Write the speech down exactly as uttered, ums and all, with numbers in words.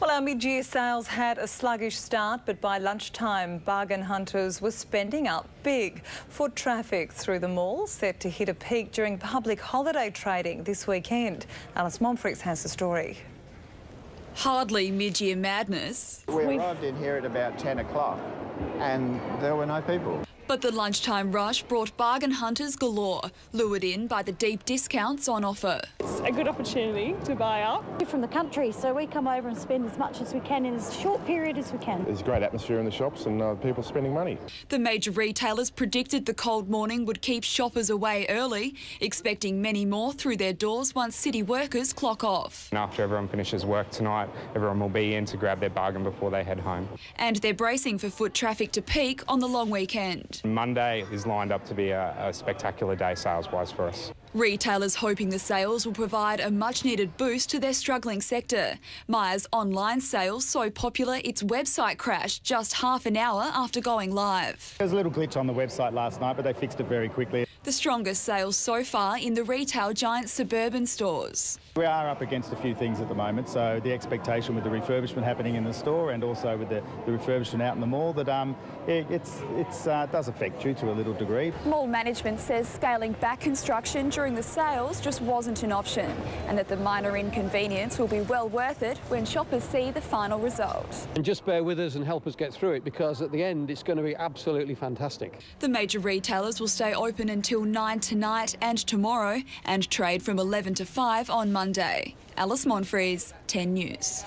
Well, our mid-year sales had a sluggish start, but by lunchtime, bargain hunters were spending up big. Foot traffic through the mall set to hit a peak during public holiday trading this weekend. Alice Monfries has the story. Hardly mid-year madness. We arrived in here at about ten o'clock and there were no people. But the lunchtime rush brought bargain hunters galore, lured in by the deep discounts on offer. It's a good opportunity to buy up. We're from the country, so we come over and spend as much as we can in as short period as we can. There's a great atmosphere in the shops and uh, people spending money. The major retailers predicted the cold morning would keep shoppers away early, expecting many more through their doors once city workers clock off. And after everyone finishes work tonight, everyone will be in to grab their bargain before they head home. And they're bracing for foot traffic to peak on the long weekend. Monday is lined up to be a, a spectacular day sales-wise for us. Retailers hoping the sales will provide a much-needed boost to their struggling sector. Myer's online sales so popular its website crashed just half an hour after going live. There was a little glitch on the website last night, but they fixed it very quickly. The strongest sales so far in the retail giant's suburban stores. We are up against a few things at the moment, so the expectation with the refurbishment happening in the store and also with the, the refurbishment out in the mall that um, it it's, it's, uh, does affect you to a little degree. Mall management says scaling back construction during the sales just wasn't an option and that the minor inconvenience will be well worth it when shoppers see the final result. And just bear with us and help us get through it, because at the end it's going to be absolutely fantastic. The major retailers will stay open until nine tonight and tomorrow and trade from eleven to five on Monday. Alice Monfries, ten News.